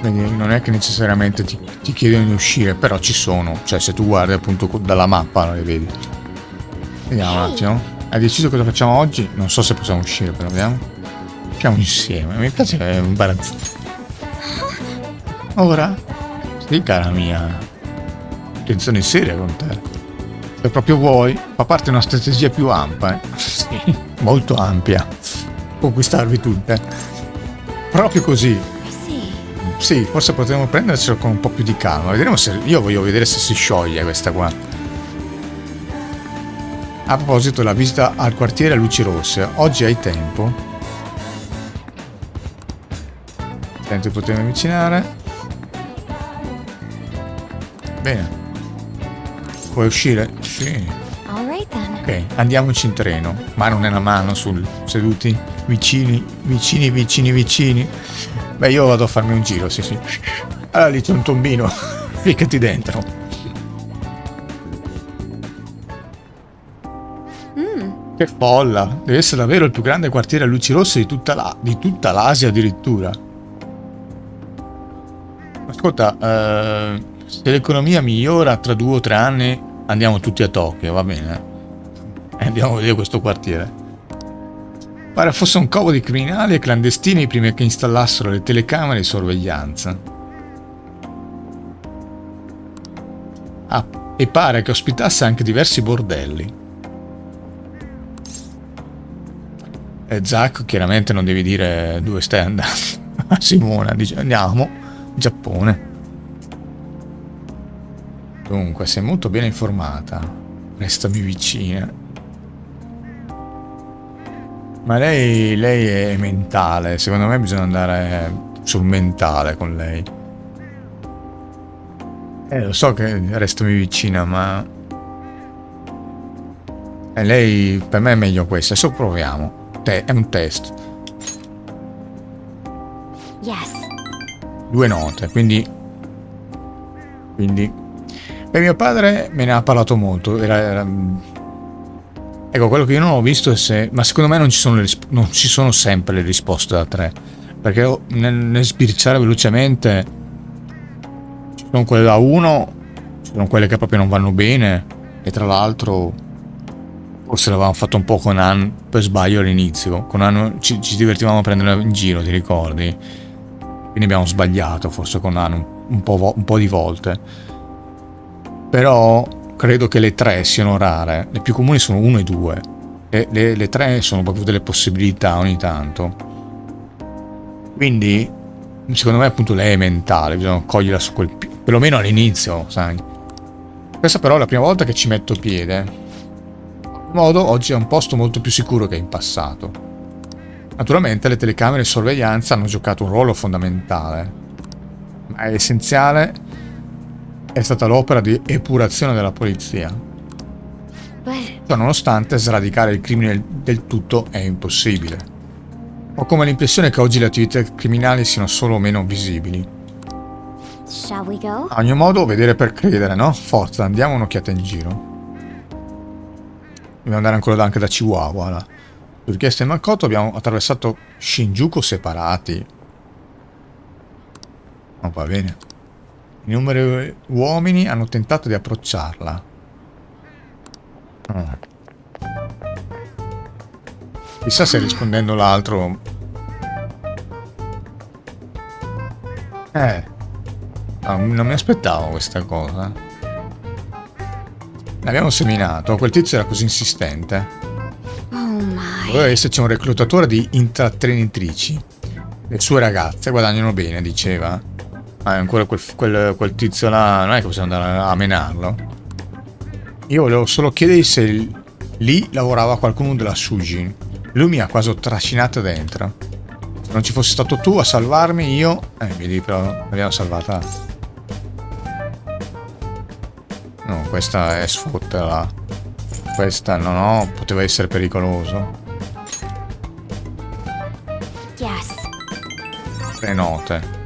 Quindi non è che necessariamente ti chiedono di uscire, però ci sono. Cioè, se tu guardi appunto dalla mappa le vedi. Vediamo un attimo. Hai deciso cosa facciamo oggi? Non so se possiamo uscire, però vediamo. Siamo insieme. Mi piace, è imbarazzante. Ora? Sì, cara mia. Attenzione seria con te. Se proprio vuoi, fa parte di una strategia più ampia. Sì, molto ampia. Conquistarvi tutte. Proprio così. Sì, forse potremmo prendercelo con un po' più di calma. Vedremo se... Io voglio vedere se si scioglie questa qua. A proposito, la visita al quartiere a luci rosse. Oggi hai tempo? Senti, di potermi avvicinare. Bene. Puoi uscire? Sì. Ok, andiamoci in treno. Mano nella mano, sul seduti. Vicini, vicini, vicini, vicini. Beh, io vado a farmi un giro, sì. Allora lì c'è un tombino, ficcati dentro. Che folla! Deve essere davvero il più grande quartiere a luci rosse di tutta l'Asia addirittura. Ascolta, se l'economia migliora tra 2 o 3 anni andiamo tutti a Tokyo, va bene? Andiamo a vedere questo quartiere. Pare fosse un covo di criminali e clandestini prima che installassero le telecamere di sorveglianza. Ah, e pare che ospitasse anche diversi bordelli. E Zack, chiaramente non devi dire dove stai andando. Simona dice andiamo in Giappone. Dunque, sei molto ben informata. Restami vicina. Ma lei è mentale, secondo me bisogna andare sul mentale con lei. Lo so che restami vicina, ma... lei, per me è meglio questa, adesso proviamo. È un test. Yes. 2 note, quindi... Per mio padre me ne ha parlato molto, Ecco, quello che io non ho visto è se... Ma secondo me non ci sono sempre le risposte da 3. Perché nel sbirciare velocemente ci sono quelle da 1, ci sono quelle che proprio non vanno bene. E tra l'altro forse l'avevamo fatto un po' con An per sbaglio all'inizio. Con An ci divertivamo a prendere in giro, ti ricordi? Quindi abbiamo sbagliato forse con An un po' di volte. Però... credo che le 3 siano rare, le più comuni sono 1 e 2, e le 3 sono proprio delle possibilità ogni tanto. Quindi, secondo me appunto lei è mentale, bisogna coglierla su quel perlomeno all'inizio, sai. Questa però è la prima volta che ci metto piede. In modo, oggi è un posto molto più sicuro che in passato. Naturalmente le telecamere di sorveglianza hanno giocato un ruolo fondamentale, ma è essenziale... È stata l'opera di epurazione della polizia. Ciononostante, sradicare il crimine del tutto è impossibile. Ho come l'impressione che oggi le attività criminali siano solo meno visibili. A ogni modo, vedere per credere, no? Forza, andiamo un'occhiata in giro. Dobbiamo andare ancora anche da Chihuahua. Là. Su richiesta di Makoto abbiamo attraversato Shinjuku separati. Oh, va bene. Innumerevoli uomini hanno tentato di approcciarla. Chissà se rispondendo l'altro... non mi aspettavo questa cosa. L'abbiamo seminato, quel tizio era così insistente. Doveva esserci un reclutatore di intrattenitrici. Le sue ragazze guadagnano bene, diceva. Ah, ancora quel tizio là, non è che possiamo andare a menarlo. Io volevo solo chiedere se lì lavorava qualcuno della Shujin. Lui mi ha quasi trascinato dentro. Se non ci fossi stato tu a salvarmi, io... vedi, però l'abbiamo salvata. No, questa è sfottela. Questa no, poteva essere pericoloso. 3 note.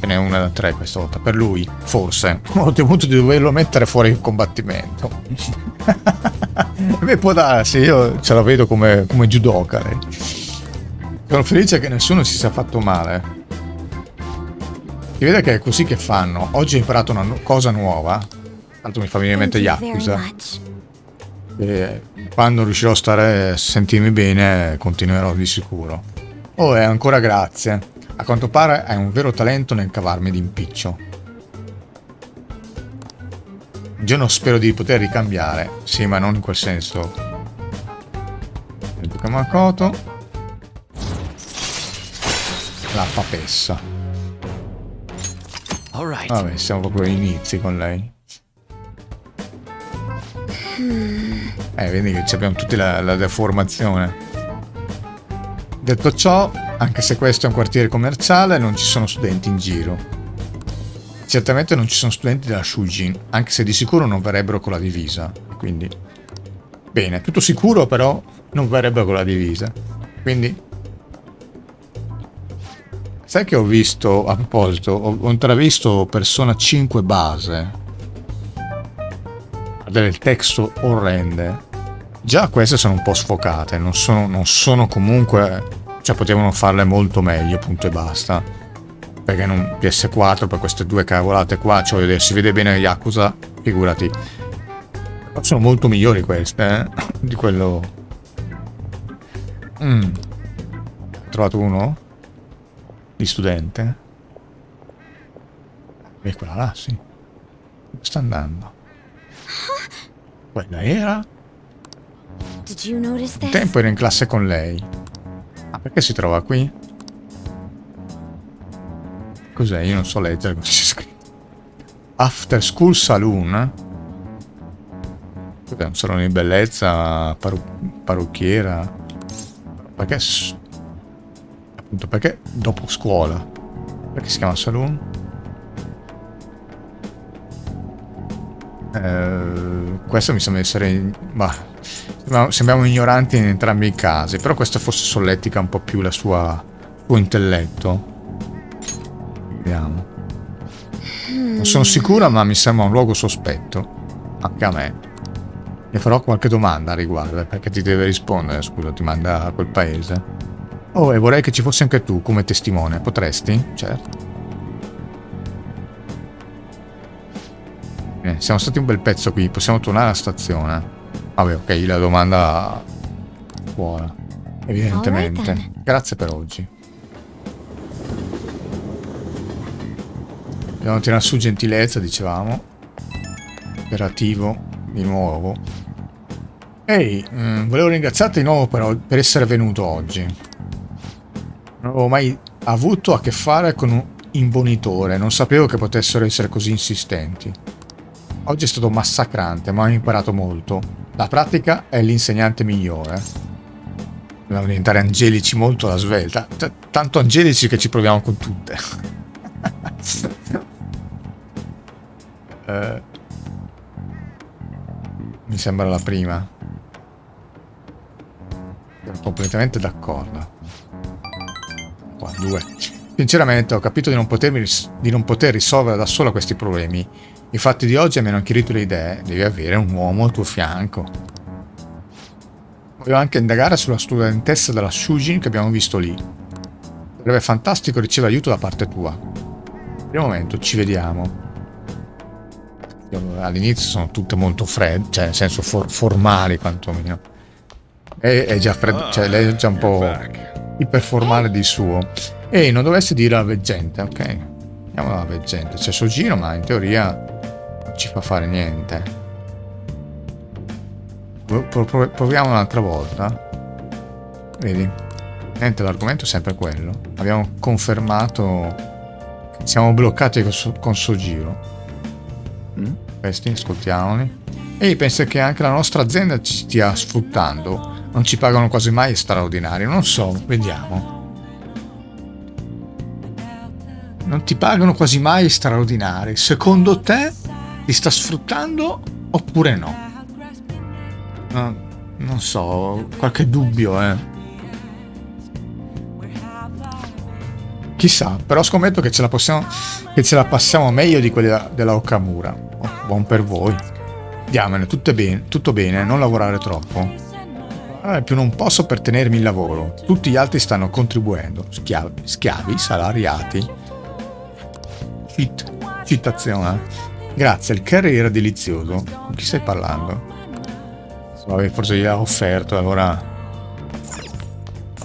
Ce n'è una da 3 questa volta, per lui, forse. Ho temuto di doverlo mettere fuori il combattimento. Beh, può darsi, io ce la vedo come judoka. Sono felice che nessuno si sia fatto male. Si vede che è così che fanno. Oggi ho imparato una cosa nuova. Tanto mi fa venire in mente Yakuza. E quando riuscirò a stare a sentirmi bene, continuerò di sicuro. Oh, e ancora grazie. A quanto pare hai un vero talento nel cavarmi d'impiccio. Un giorno spero di poter ricambiare. Sì, ma non in quel senso. Sento che Makoto. La papessa. Vabbè, siamo proprio agli inizi con lei. Vedi che abbiamo tutti la deformazione. Detto ciò, anche se questo è un quartiere commerciale, non ci sono studenti in giro. Certamente non ci sono studenti della Shujin, anche se di sicuro non verrebbero con la divisa. Quindi, bene, tutto sicuro, però non verrebbero con la divisa. Quindi, sai che ho visto, a proposito, ho intravisto Persona 5 base. Del testo orrende. Già queste sono un po' sfocate, non sono comunque... Cioè, potevano farle molto meglio, punto e basta. Perché non PS4 per queste due cavolate qua, cioè voglio dire, si vede bene Yakuza, figurati. Però sono molto migliori queste, eh? Di quello... Ho trovato uno? Di studente? E quella là, sì. Dove sta andando? Quella era? Un tempo ero in classe con lei. Ah, perché si trova qui? Cos'è? Io non so leggere cosa c'è scritto. After School Saloon? Cos'è? Un salone di bellezza? Parrucchiera? Perché? Appunto perché dopo scuola? Perché si chiama saloon? Questo mi sembra essere... Bah, sembriamo ignoranti in entrambi i casi, però questo forse solletica un po' più la suo intelletto. Non sono sicura, ma mi sembra un luogo sospetto. Anche a me. Ne farò qualche domanda a riguardo, perché ti deve rispondere, scusa, ti manda a quel paese. Oh, e vorrei che ci fossi anche tu come testimone. Potresti? Certo. Siamo stati un bel pezzo qui, possiamo tornare alla stazione. Vabbè, ok, la domanda buona. Evidentemente. Grazie per oggi. Dobbiamo tirare su gentilezza, dicevamo. Operativo, di nuovo. Ehi, volevo ringraziarti di nuovo per essere venuto oggi. Non avevo mai avuto a che fare con un imbonitore. Non sapevo che potessero essere così insistenti. Oggi è stato massacrante, ma ho imparato molto. La pratica è l'insegnante migliore. Dobbiamo diventare angelici molto alla svelta. Tanto angelici che ci proviamo con tutte. Mi sembra la prima. Sono completamente d'accordo. Qua due. Sinceramente ho capito di non poter risolvere da sola questi problemi. I fatti di oggi mi hanno chiarito le idee. Devi avere un uomo al tuo fianco. Voglio anche indagare sulla studentessa della Shujin che abbiamo visto lì. Sarebbe fantastico ricevere aiuto da parte tua. Per il momento ci vediamo. All'inizio sono tutte molto fredde, cioè nel senso formali quantomeno. E è già freddo, cioè lei è già un po' iperformale di suo. E non dovessi dire la veggente, ok? Andiamo alla veggente. C'è il suo giro, ma in teoria non ci fa fare niente. Proviamo un'altra volta. Vedi? Niente, l'argomento è sempre quello. Abbiamo confermato. Siamo bloccati con suo giro. Questi, ascoltiamoli. Ehi, pensa che anche la nostra azienda ci stia sfruttando. Non ci pagano quasi mai straordinari. Non so, vediamo. Non ti pagano quasi mai straordinari. Secondo te ti sta sfruttando oppure no? Non so, qualche dubbio, Chissà, però scommetto che ce la passiamo meglio di quella della Okamura. Oh, buon per voi. Diamine, tutto bene, non lavorare troppo. Più non posso per tenermi il lavoro. Tutti gli altri stanno contribuendo. Schiavi, salariati. Citazione. Grazie, il curry era delizioso. Con chi stai parlando? Vabbè, forse gli ha offerto, allora...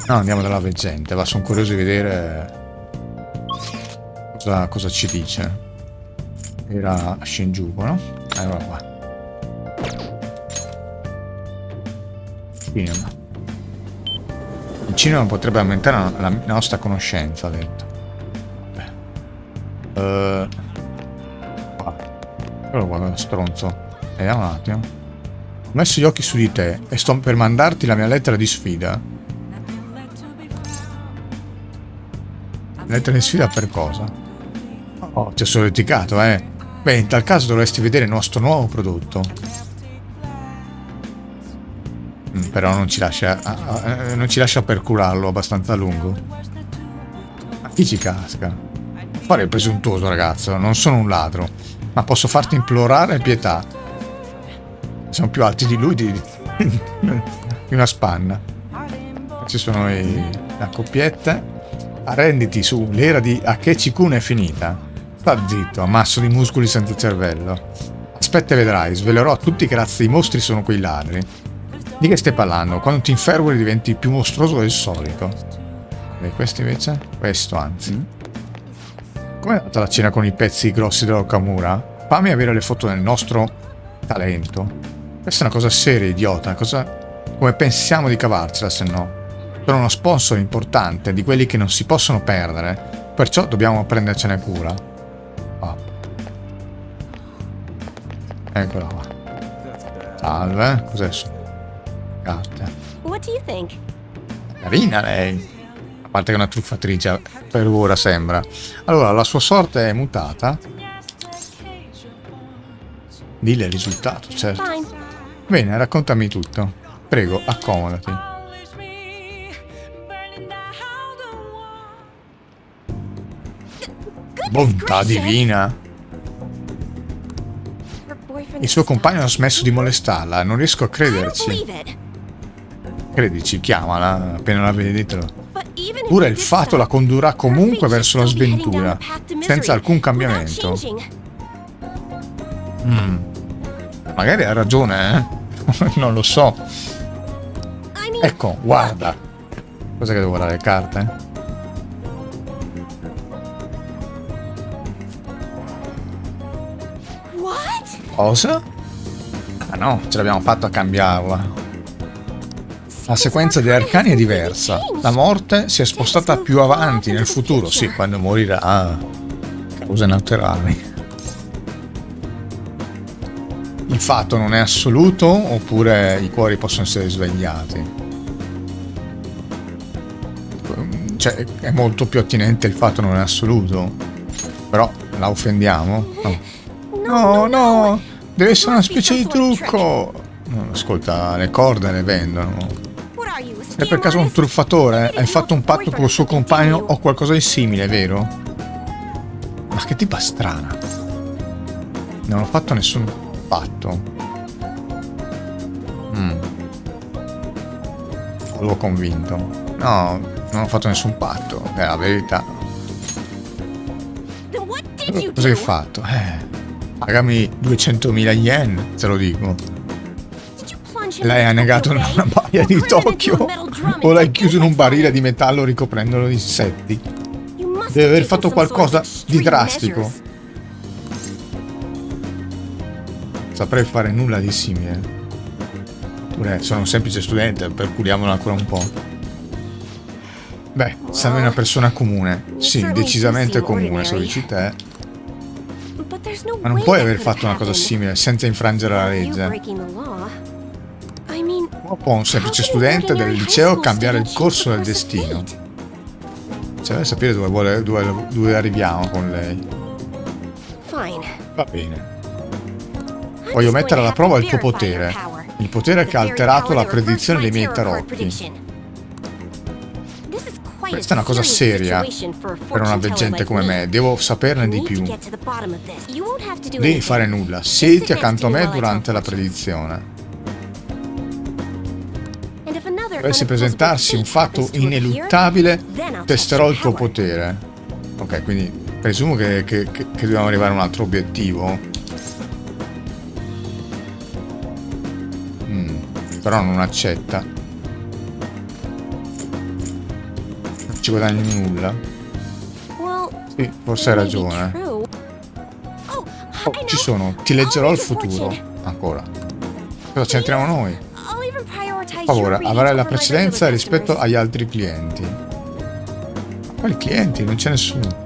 No, andiamo dalla veggente, va, sono curioso di vedere... Cosa ci dice. Era a Shinjuku, no? Allora qua. Cinema. Il cinema potrebbe aumentare la nostra conoscenza, ha detto. Qua. Allora guarda, stronzo. Vediamo un attimo. Ho messo gli occhi su di te e sto per mandarti la mia lettera di sfida. Lettera di sfida per cosa? Oh, ti ho solleticato, eh. Beh, in tal caso dovresti vedere il nostro nuovo prodotto. Però non ci lascia... non ci lascia percurarlo abbastanza a lungo. A chi ci casca? Fare il presuntuoso, ragazzo. Non sono un ladro. Ma posso farti implorare pietà. Sono più alti di lui di una spanna. Ci sono le coppiette. Arrenditi su, l'era di Akechi-kun è finita. Sta zitto, ammasso di muscoli senza cervello. Aspetta e vedrai, svelerò a tutti che razza di mostri sono quei ladri. Di che stai parlando? Quando ti infervori diventi più mostruoso del solito. E questo invece? Questo anzi. Com'è andata la cena con i pezzi grossi dell'Okamura? Fammi avere le foto del nostro talento. Questa è una cosa seria, idiota. Cosa... Come pensiamo di cavarcela, se no? Sono uno sponsor importante, di quelli che non si possono perdere. Perciò dobbiamo prendercene cura. Eccola qua. Salve, cos'è su? Carta. Carina lei. A parte che è una truffatrice, per ora sembra. Allora, la sua sorte è mutata. Dille il risultato, certo. Bene, raccontami tutto. Prego, accomodati. Bontà divina. Il suo compagno ha smesso di molestarla, non riesco a crederci. Credici, chiamala, appena la vedetelo. Pure il fato la condurrà comunque verso la sventura, senza alcun cambiamento. Magari ha ragione, eh? Non lo so. Ecco, guarda. Cosa che devo guardare? Carte? Cosa? Ah no, ce l'abbiamo fatta a cambiarla. La sequenza degli arcani è diversa. La morte si è spostata più avanti nel futuro. Sì, quando morirà. Cause naturali. Il fatto non è assoluto, oppure i cuori possono essere svegliati. Cioè, è molto più attinente il fatto non è assoluto. Però la offendiamo? No. No, no, deve essere una specie di trucco. Ascolta, le corde le vendono. Sei per caso un truffatore? Hai fatto un patto col suo compagno o qualcosa di simile, vero? Ma che tipa strana. Non ho fatto nessun patto. L'ho convinto. No, non ho fatto nessun patto, è la verità. Cosa hai fatto? Pagami 200.000 yen, te lo dico. L'hai annegato in una baia di Tokyo o l'hai chiuso in un barile di metallo ricoprendolo di insetti. Deve aver fatto qualcosa di drastico. Saprei fare nulla di simile. Oppure sono un semplice studente, percuriamola ancora un po'. Beh, sembri una persona comune. Sì, decisamente comune, se lo dici te. Ma non puoi aver fatto una cosa simile senza infrangere la legge. Come può un semplice studente del liceo cambiare il corso del destino? Cioè, deve sapere dove arriviamo con lei. Va bene. Voglio mettere alla prova il tuo potere. Il potere che ha alterato la predizione dei miei tarocchi. Questa è una cosa seria per una veggente come me. Devo saperne di più. Devi fare nulla. Siediti accanto a me durante la predizione. Dovesse presentarsi un fatto ineluttabile, testerò il tuo potere. Ok, quindi Presumo che dobbiamo arrivare a un altro obiettivo. Però non accetta. Non ci guadagni nulla. Sì, forse hai ragione. Oh, ci sono. Ti leggerò il futuro. Ancora. Cosa c'entriamo noi? Per favore, avrai la precedenza rispetto agli altri clienti. Quali clienti? Non c'è nessuno.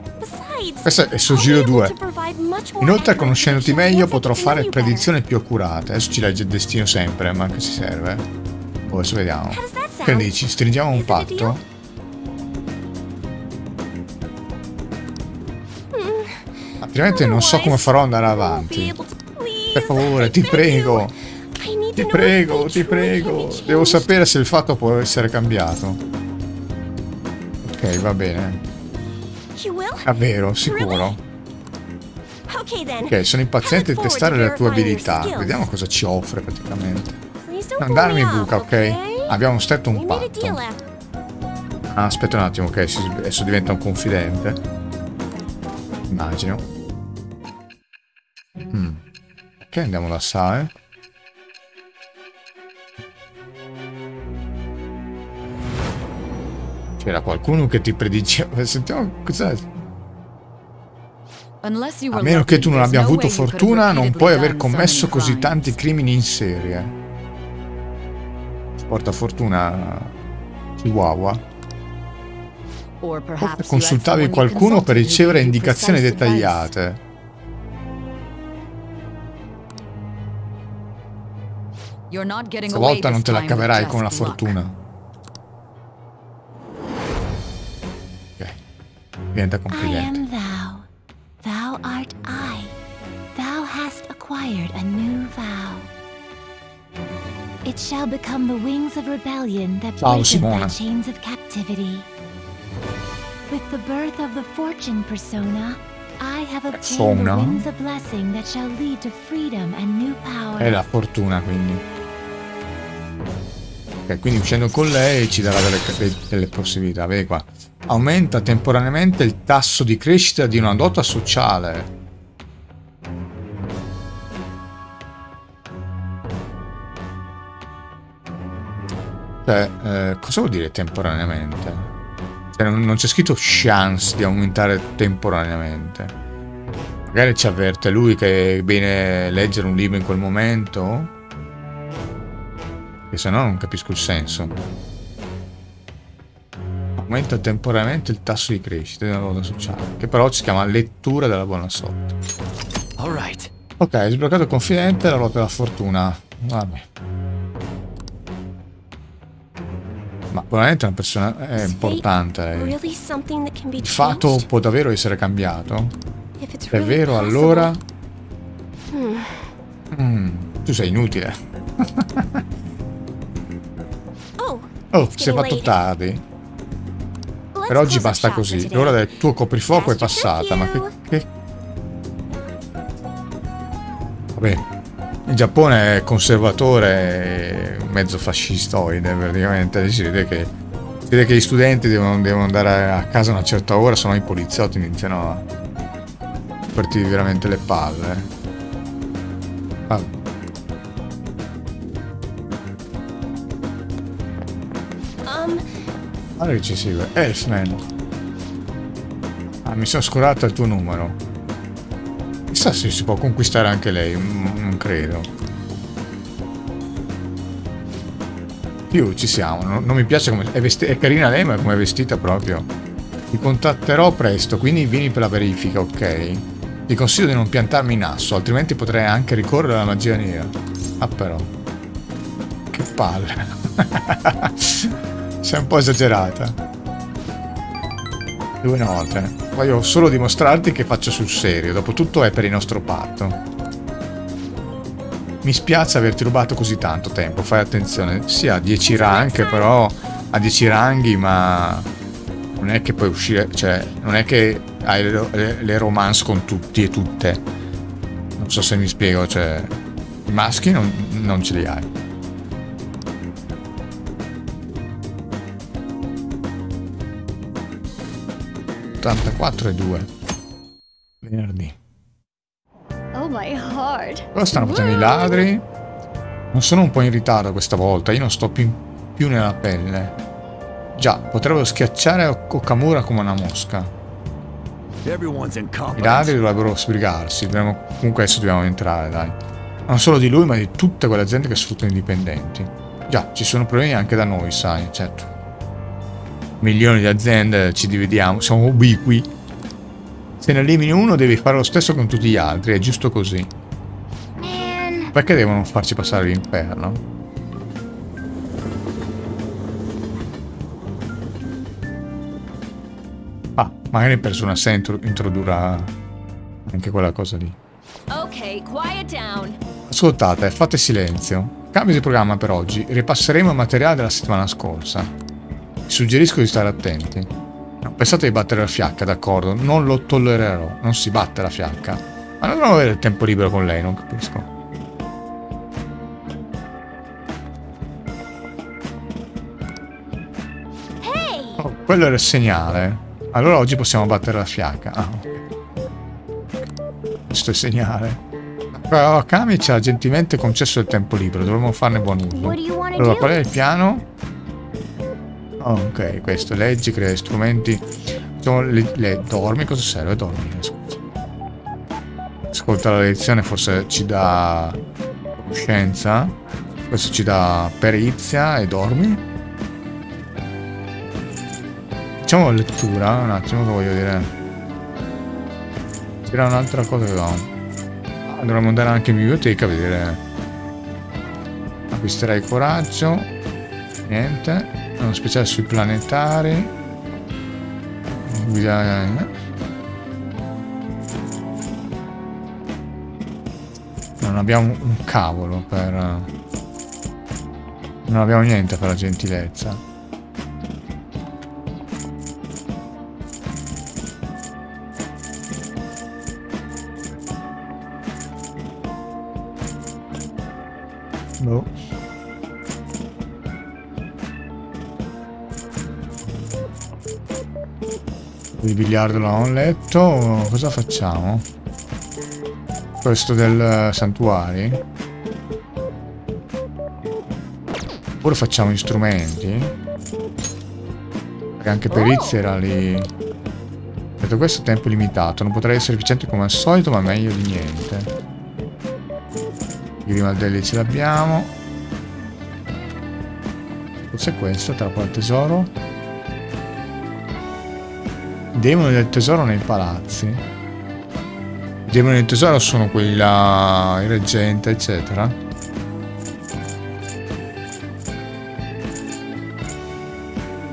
Questo è il suo giro 2. Inoltre, conoscendoti meglio, potrò fare predizioni più accurate. Adesso ci legge il destino sempre, ma che ci serve? Adesso vediamo. Che dici? Stringiamo un patto? Altrimenti non so come farò andare avanti. Per favore, ti prego. Ti prego, ti prego. Devo sapere se il fatto può essere cambiato. Ok, va bene. Davvero, sicuro? Ok, sono impaziente di testare la tua abilità. Vediamo cosa ci offre praticamente. Non darmi buca, ok? Abbiamo stretto un patto. Ah, aspetta un attimo, ok? Adesso diventa un confidente. Immagino. Ok, andiamo da Sae. C'era qualcuno che ti prediceva. Sentiamo cos'è. A meno che tu non abbia avuto fortuna, non puoi aver commesso così tanti crimini in serie. Porta fortuna Chihuahua. Forse consultavi qualcuno per ricevere indicazioni dettagliate. Stavolta non te la caverai con la fortuna. Diventa confidente. Ciao Simona. È la fortuna, quindi. Ok, quindi uscendo con lei ci darà delle possibilità. Vedi qua. Aumenta temporaneamente il tasso di crescita di una dote sociale. Cioè, cosa vuol dire temporaneamente? Cioè, non c'è scritto chance di aumentare temporaneamente. Magari ci avverte lui che è bene leggere un libro in quel momento. Che se no non capisco il senso. Aumenta temporaneamente il tasso di crescita della nota sociale, che però si chiama lettura della buona sorte. Ok, sbloccato il confidente e la ruota della fortuna. Vabbè. Ma probabilmente una persona è importante. Il fatto può davvero essere cambiato? Se è vero, allora... tu sei inutile. Oh, si è fatto tardi. Per oggi basta così. L'ora del tuo coprifuoco è passata. Ma che... Vabbè. Il Giappone è conservatore, mezzo fascistoide praticamente. Si vede che, gli studenti devono andare a casa a una certa ora, sennò i poliziotti iniziano a farti veramente le palle. Vabbè. Guarda che ci segue, Elfman. Ah, mi sono scordato il tuo numero. Chissà se si può conquistare anche lei, non credo. Più ci siamo, non mi piace come... È carina lei, ma come è vestita proprio. Ti contatterò presto, quindi vieni per la verifica, ok? Ti consiglio di non piantarmi in asso, altrimenti potrei anche ricorrere alla magia nera. Ah però. Che palle. Sei un po' esagerata. 2 note. Voglio solo dimostrarti che faccio sul serio. Dopotutto è per il nostro patto. Mi spiace averti rubato così tanto tempo. Fai attenzione. Sì, ha 10 rank, però... Ha 10 ranghi, ma... Non è che puoi uscire... Cioè, non è che hai le romance con tutti e tutte. Non so se mi spiego, cioè... I maschi non ce li hai. e 2 Venerdì. Oh my heart. Cosa stanno facendo i ladri? Non sono un po' in ritardo questa volta, io non sto più nella pelle. Già, potrebbero schiacciare Okamura come una mosca. I ladri dovrebbero sbrigarsi, comunque adesso dobbiamo entrare, dai. Non solo di lui, ma di tutta quella gente che sfrutta i dipendenti. Già, ci sono problemi anche da noi, sai, certo. Milioni di aziende, ci dividiamo, siamo ubiqui. Se ne elimini uno devi fare lo stesso con tutti gli altri, è giusto così. Perché devono farci passare l'inferno? Ah, magari Persona 6 introdurrà anche quella cosa lì. Ascoltate, fate silenzio. Cambio di programma per oggi, ripasseremo il materiale della settimana scorsa. Vi suggerisco di stare attenti. No, pensate di battere la fiacca, d'accordo? Non lo tollererò, non si batte la fiacca. Ma non dobbiamo avere il tempo libero con lei, non capisco. Oh, quello era il segnale. Allora oggi possiamo battere la fiacca. Ah, okay. Questo è il segnale. Kawakami ci ha gentilmente concesso il tempo libero, dovremmo farne buon uso. Allora, qual è il piano? Ok, questo, leggi, crea strumenti, dormi, cosa serve? Dormire, scusa. Ascolta la lezione, forse ci dà conoscenza, questo ci dà perizia e dormi. Facciamo lettura, un attimo che voglio dire. C'era un'altra cosa che avevamo. Dovremmo andare anche in biblioteca a vedere. Acquisterai coraggio, niente. Uno speciale sui planetari. Non abbiamo un cavolo per... Non abbiamo niente per la gentilezza. Boh. Il biliardo l'ho letto, cosa facciamo? Questo del santuario? Oppure facciamo gli strumenti? Perché anche perizia era lì. Detto questo, tempo limitato, non potrei essere efficiente come al solito, ma meglio di niente. I grimaldelli ce l'abbiamo. Forse questa, trappola al tesoro. Demoni del tesoro nei palazzi. I demoni del tesoro sono quelli là, il reggente, eccetera.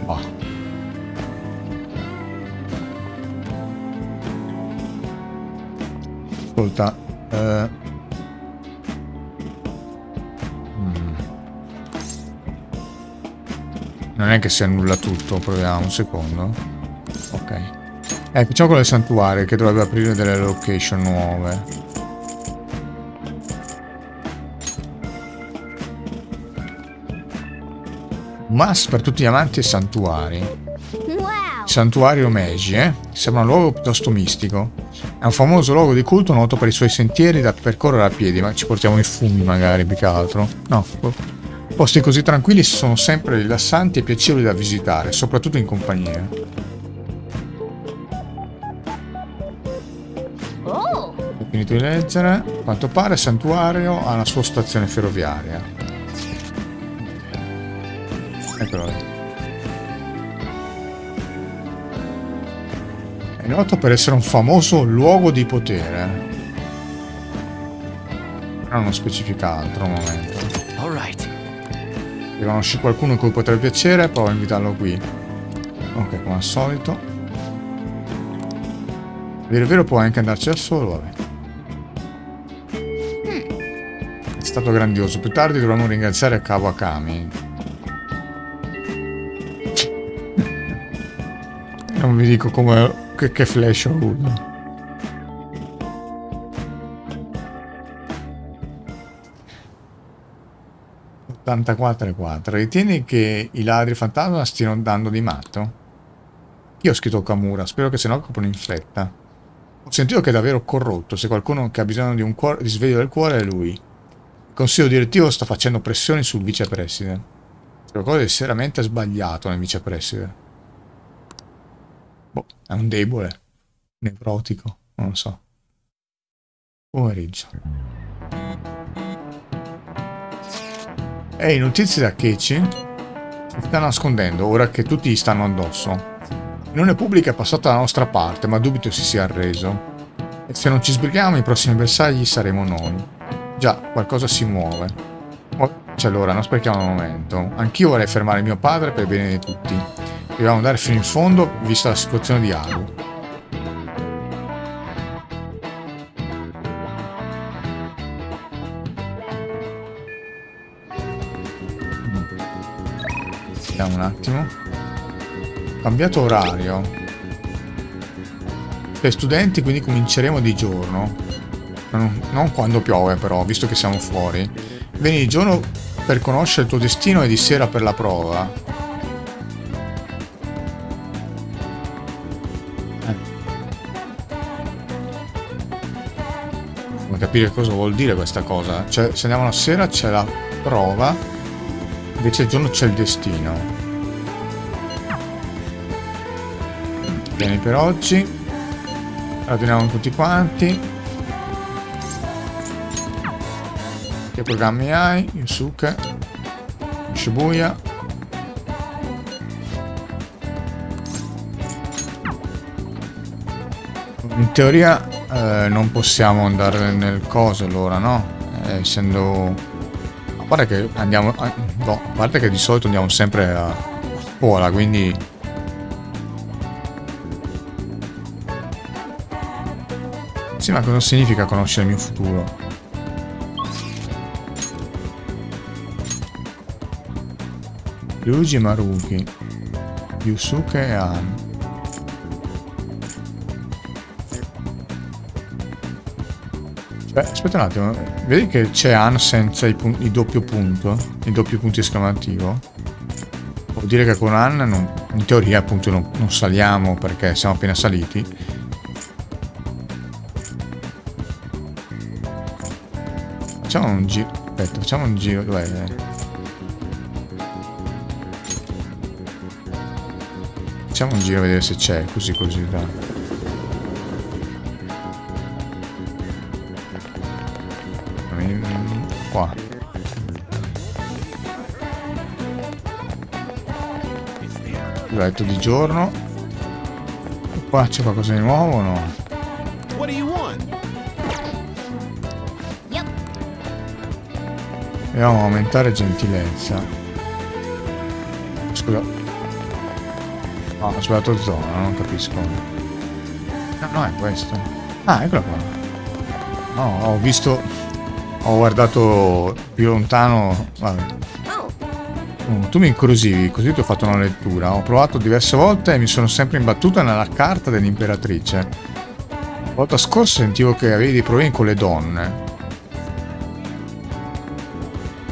Bah. Ascolta. Non è che si annulla tutto, proviamo un secondo. Ok, ecco, c'è quello del santuario che dovrebbe aprire delle location nuove. Mas per tutti gli amanti e santuari. Santuario Meiji, sembra un luogo piuttosto mistico. È un famoso luogo di culto noto per i suoi sentieri da percorrere a piedi, ma ci portiamo i fumi magari più che altro. No, posti così tranquilli sono sempre rilassanti e piacevoli da visitare, soprattutto in compagnia. Finito di leggere, a quanto pare il santuario ha la sua stazione ferroviaria. Eccolo lì. È noto per essere un famoso luogo di potere. Però non specifica altro al momento. Se conosci qualcuno in cui potrebbe piacere, prova a invitarlo qui. Ok, come al solito. A dire il vero può anche andarci da solo, vabbè. È stato grandioso, più tardi dovremmo ringraziare Kawakami. Non vi dico come che flash ho avuto. $84,4. Ritieni che i ladri fantasma stiano dando di matto? Io ho scritto Okamura, spero che se no coprono in fretta. Ho sentito che è davvero corrotto. Se qualcuno che ha bisogno di un risveglio del cuore è lui. Il consiglio direttivo sta facendo pressioni sul vicepresidente. Qualcosa è seriamente sbagliato nel vicepresidente. Boh, è un debole. Nevrotico. Non lo so. Pomeriggio. Ehi, notizie da Akechi? Si sta nascondendo ora che tutti gli stanno addosso. L'Unione Pubblica è passata dalla nostra parte, ma dubito si sia arreso. E se non ci sbrighiamo, i prossimi bersagli saremo noi. Già, qualcosa si muove. Muoviamoci allora, non sprechiamo un momento. Anch'io vorrei fermare mio padre per il bene di tutti. Dobbiamo andare fino in fondo, vista la situazione di Aru. Vediamo un attimo. Cambiato orario. Per studenti quindi cominceremo di giorno. Non quando piove però, visto che siamo fuori. Vieni di giorno per conoscere il tuo destino e di sera per la prova. Come capire cosa vuol dire questa cosa? Cioè, se andiamo la sera c'è la prova, invece il giorno c'è il destino. Bene per oggi. Ragioniamo tutti quanti. Che programmi hai? Yusuke. Shibuya. In teoria non possiamo andare nel coso allora, no? Essendo... A parte che andiamo... No, a parte che di solito andiamo sempre a scuola, quindi... Sì, ma cosa significa conoscere il mio futuro? Ryuji, Maruki, Yusuke e An. Beh, aspetta un attimo, vedi che c'è An senza il doppio punto? Il doppio punto esclamativo? Vuol dire che con An, in teoria appunto non saliamo perché siamo appena saliti. Facciamo un giro, aspetta, facciamo un giro, dov'è? Facciamo un giro a vedere se c'è, così, dai. Qua. L'ho detto di giorno. Qua c'è qualcosa di nuovo o no? Dobbiamo aumentare gentilezza. Scusa. No, ho sbagliato zona, non capisco. No, è questo. Ah, eccola qua. No, ho visto... Ho guardato più lontano... Vabbè. Tu mi incuriosivi, così ti ho fatto una lettura. Ho provato diverse volte e mi sono sempre imbattuta nella carta dell'imperatrice. La volta scorsa sentivo che avevi dei problemi con le donne.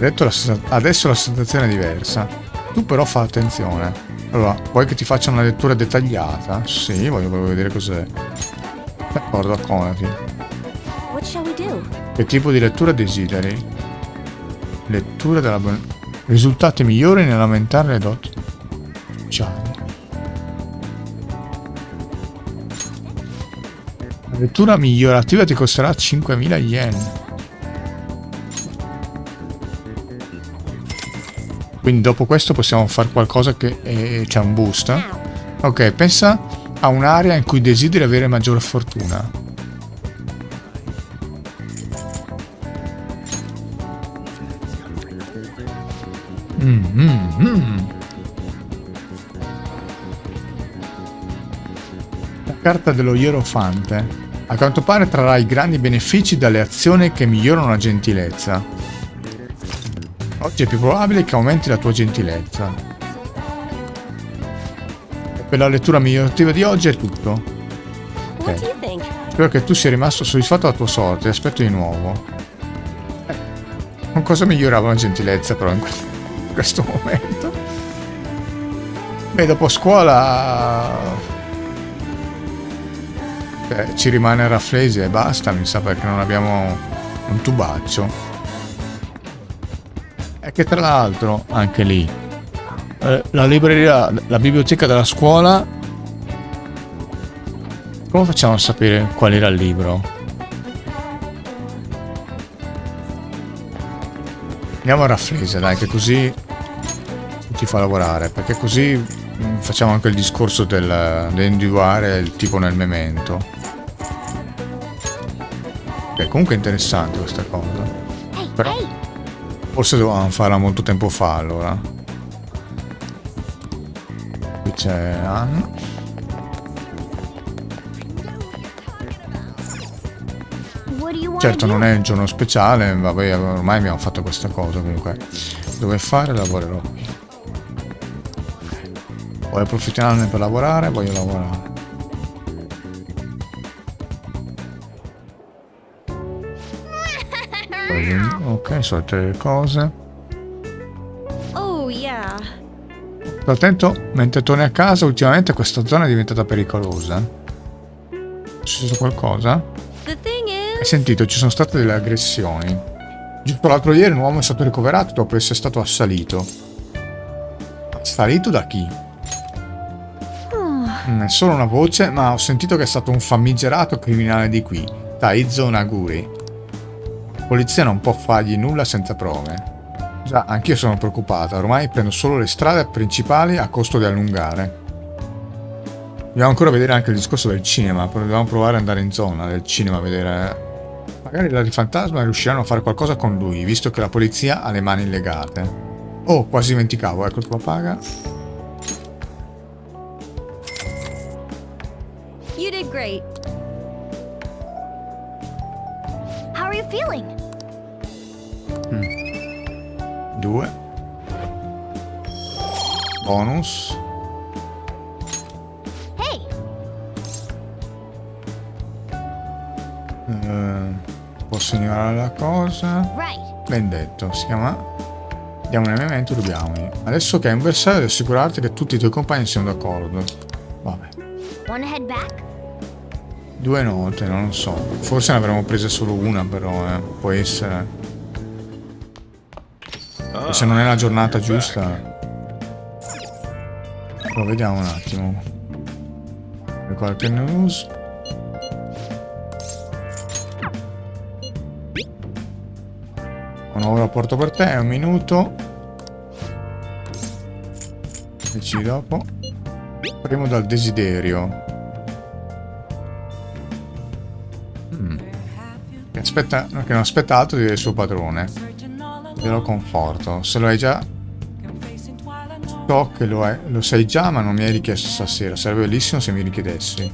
Adesso la sensazione è diversa. Tu però fai attenzione. Allora, vuoi che ti faccia una lettura dettagliata? Sì, voglio vedere cos'è. D'accordo, accomodati. Che tipo di lettura desideri? Lettura della... Risultati migliori nell'aumentare le doti. Ciao. La lettura migliorativa ti costerà 5.000 yen. Quindi dopo questo possiamo fare qualcosa che c'è un boost. Ok, pensa a un'area in cui desideri avere maggiore fortuna. La carta dello Ierofante. A quanto pare trarrai grandi benefici dalle azioni che migliorano la gentilezza. Oggi è più probabile che aumenti la tua gentilezza. Per la lettura migliorativa di oggi è tutto. Okay. Spero che tu sia rimasto soddisfatto della tua sorte. Aspetto di nuovo. Con cosa migliorava la gentilezza però in questo momento? Beh, dopo scuola... Cioè, ci rimane raffresia e basta, mi sa, perché non abbiamo un tubaccio. E che tra l'altro, anche lì, la libreria, la biblioteca della scuola, come facciamo a sapere qual era il libro? Andiamo a raffresia, dai, che così ti fa lavorare, perché così facciamo anche il discorso dell'individuare il tipo nel memento. Che comunque è interessante questa cosa. Però forse dovevamo farla molto tempo fa, allora. Qui c'è An. Certo non è un giorno speciale, vabbè, ormai abbiamo fatto questa cosa, comunque. Dove fare lavorerò. Voglio approfittarne per lavorare, voglio lavorare. Ok, solite cose. Oh yeah. Sto attento, mentre torni a casa, ultimamente questa zona è diventata pericolosa. È successo qualcosa? Hai sentito, ci sono state delle aggressioni. Giusto l'altro ieri un uomo è stato ricoverato dopo essere stato assalito. Assalito da chi? È solo una voce, ma ho sentito che è stato un famigerato criminale di qui, Taizo Naguri. La polizia non può fargli nulla senza prove. Già, anch'io sono preoccupata, ormai prendo solo le strade principali a costo di allungare. Dobbiamo ancora vedere anche il discorso del cinema, dobbiamo provare ad andare in zona del cinema a vedere. Magari la fantasma riusciranno a fare qualcosa con lui, visto che la polizia ha le mani legate. Oh, quasi dimenticavo, ecco la paga. Great. How are you feeling? 2 bonus. Hey. Posso ignorare la cosa? Right. Ben detto, si chiama diamo un elemento, dobbiamo. Adesso che è un bersaglio devi assicurarti che tutti i tuoi compagni siano d'accordo. Vabbè. Wanna head back? 2 note, non lo so. Forse ne avremmo presa solo una, però, può essere. E se non è la giornata giusta. Lo vediamo un attimo. Per qualche news. Un nuovo rapporto per te, è un minuto. Dici dopo. Primo dal desiderio. Aspetta, che non aspetta altro di dire il suo padrone. Te lo conforto. Se lo hai già. So che lo sai già, ma non mi hai richiesto stasera. Sarebbe bellissimo se mi richiedessi.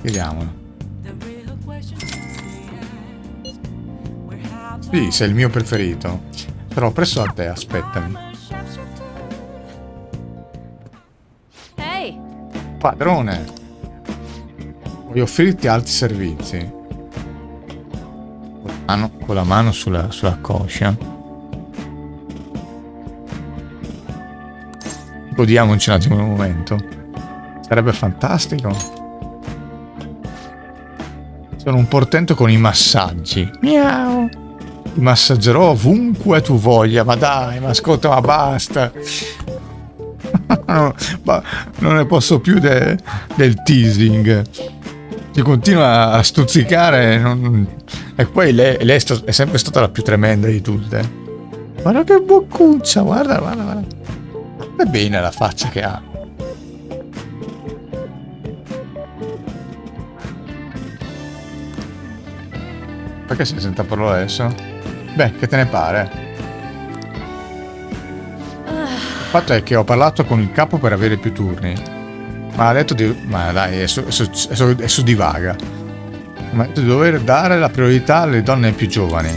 Chiediamolo. Sì, sei il mio preferito. Sarò presso a te, aspettami. Padrone, voglio offrirti altri servizi. Con la mano sulla coscia. Godiamoci un attimo un momento. Sarebbe fantastico. Sono un portento con i massaggi. Miau. Ti massaggerò ovunque tu voglia. Ma dai, ma ascolta, ma basta. No, ma non ne posso più del teasing. Ti continua a stuzzicare. E poi lei è sempre stata la più tremenda di tutte. Guarda che boccuccia, guarda, guarda, guarda. Guarda bene la faccia che ha. Perché si sente a parlare adesso? Beh, che te ne pare? Il fatto è che ho parlato con il capo per avere più turni, ma ha detto di... ma dai, adesso divaga. Ma ha detto di dover dare la priorità alle donne più giovani.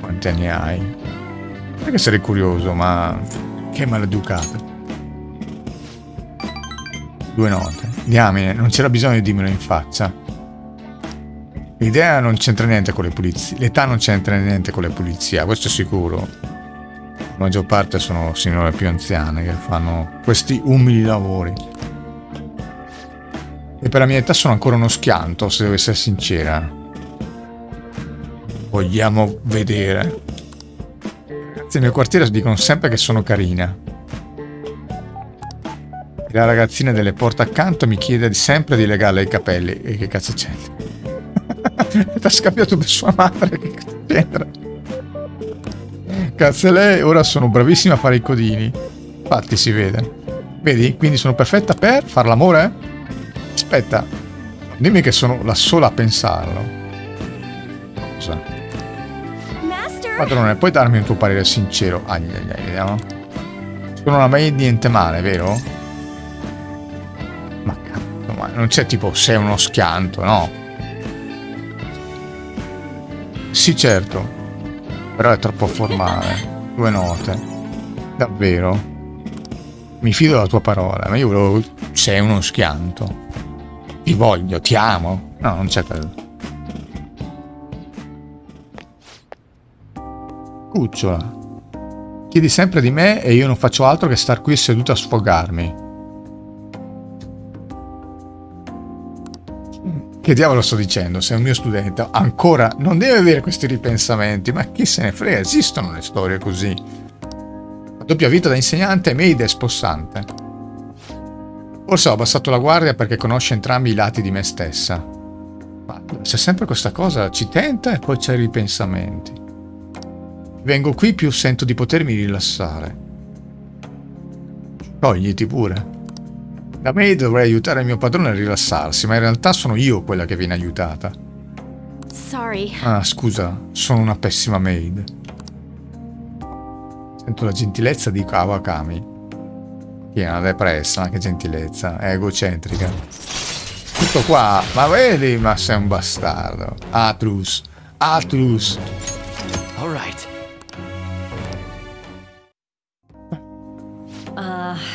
Quanti anni hai? Perché sarei curioso, ma che maleducata. 2 note. Diamine, non c'era bisogno di dirmelo in faccia. L'idea non c'entra niente con le pulizie. L'età non c'entra niente con le pulizie, questo è sicuro. la maggior parte sono signore più anziane che fanno questi umili lavori. E per la mia età sono ancora uno schianto, se devo essere sincera. Vogliamo vedere. Ragazzi, nel mio quartiere dicono sempre che sono carina. E la ragazzina delle porte accanto mi chiede sempre di legarle i capelli. E che cazzo c'entra? L'ha scambiato per sua madre, che cazzo c'entra? Cazzo lei, ora sono bravissima a fare i codini. Infatti si vede. Vedi? Quindi sono perfetta per far l'amore? Aspetta, dimmi che sono la sola a pensarlo. Cosa? Padrone, puoi darmi un tuo parere sincero? Vediamo. Tu non hai mai niente male, vero? Ma cazzo, ma non c'è tipo sei uno schianto, no? Sì, certo. Però è troppo formale. Due note. Davvero? Mi fido della tua parola, ma io volevo... Sei uno schianto. Ti voglio, ti amo. No, non c'è quello. Cucciola. Chiedi sempre di me e io non faccio altro che star qui seduta a sfogarmi. Che diavolo sto dicendo? Sei un mio studente. Ancora non deve avere questi ripensamenti. Ma chi se ne frega? Esistono le storie così. La doppia vita da insegnante è made e spossante. Forse ho abbassato la guardia perché conosce entrambi i lati di me stessa. Ma c'è sempre questa cosa, ci tenta e poi c'è i ripensamenti. Vengo qui più sento di potermi rilassare. Togliti pure. Da me dovrei aiutare il mio padrone a rilassarsi, ma in realtà sono io quella che viene aiutata. Sorry. Ah, scusa, sono una pessima maid. Sento la gentilezza di Kawakami. Piena depressa, ma che gentilezza, è egocentrica. Tutto qua, ma vedi, ma sei un bastardo. Atlus, Atlus. All right.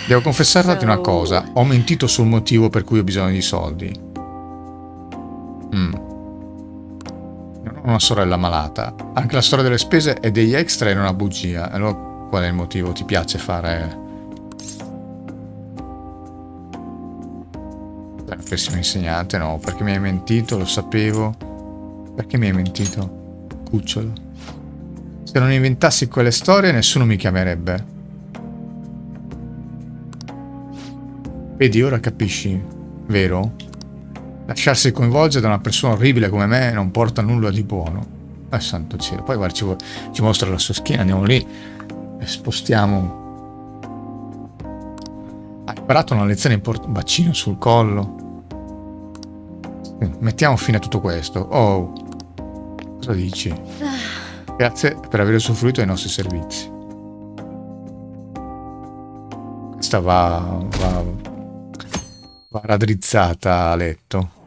Devo confessarti una cosa, ho mentito sul motivo per cui ho bisogno di soldi. Non ho una sorella malata. Anche la storia delle spese e degli extra era una bugia. Allora qual è il motivo? Ti piace fare... Pessimo insegnante, no, perché mi hai mentito, lo sapevo. Perché mi hai mentito, cucciolo? Se non inventassi quelle storie nessuno mi chiamerebbe. Vedi, ora capisci, vero? Lasciarsi coinvolgere da una persona orribile come me non porta nulla di buono. Santo cielo, poi guarda, ci mostra la sua schiena, andiamo lì e spostiamo. Hai imparato una lezione importante, bacino sul collo. Mettiamo fine a tutto questo. Oh, cosa dici? Grazie per aver usufruito dei nostri servizi. Questa va raddrizzata a letto.